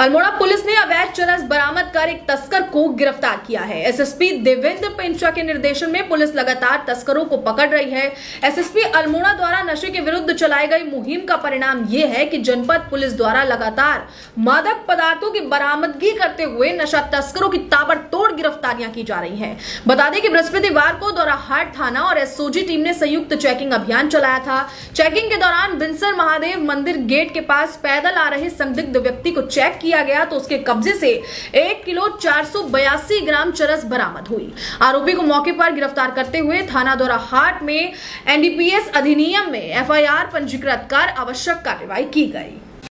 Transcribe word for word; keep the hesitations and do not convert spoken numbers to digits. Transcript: Almora police ने अवैध चरस बरामद कर एक तस्कर को गिरफ्तार किया है। एसएसपी देवेंद्र पींचा के निर्देशन में पुलिस लगातार तस्करों को पकड़ रही है। एसएसपी अल्मोड़ा द्वारा नशे के विरुद्ध चलाई गई मुहिम का परिणाम ये है कि जनपद पुलिस द्वारा लगातार मादक पदार्थों की बरामदगी करते हुए नशा तस्करों की ताबड़तोड़ गिरफ्तारियां की जा रही है। बता दें कि बृहस्पतिवार को द्वाराहाट थाना और एसओजी टीम ने संयुक्त चेकिंग अभियान चलाया था। चेकिंग के दौरान बिनसर महादेव मंदिर गेट के पास पैदल आ रहे संदिग्ध व्यक्ति को चेक किया गया तो उसके कब्जे से एक किलो चार सौ बयासी ग्राम चरस बरामद हुई। आरोपी को मौके पर गिरफ्तार करते हुए थाना द्वाराहाट में एनडीपीएस अधिनियम में एफआईआर पंजीकृत कर आवश्यक कार्रवाई की गई।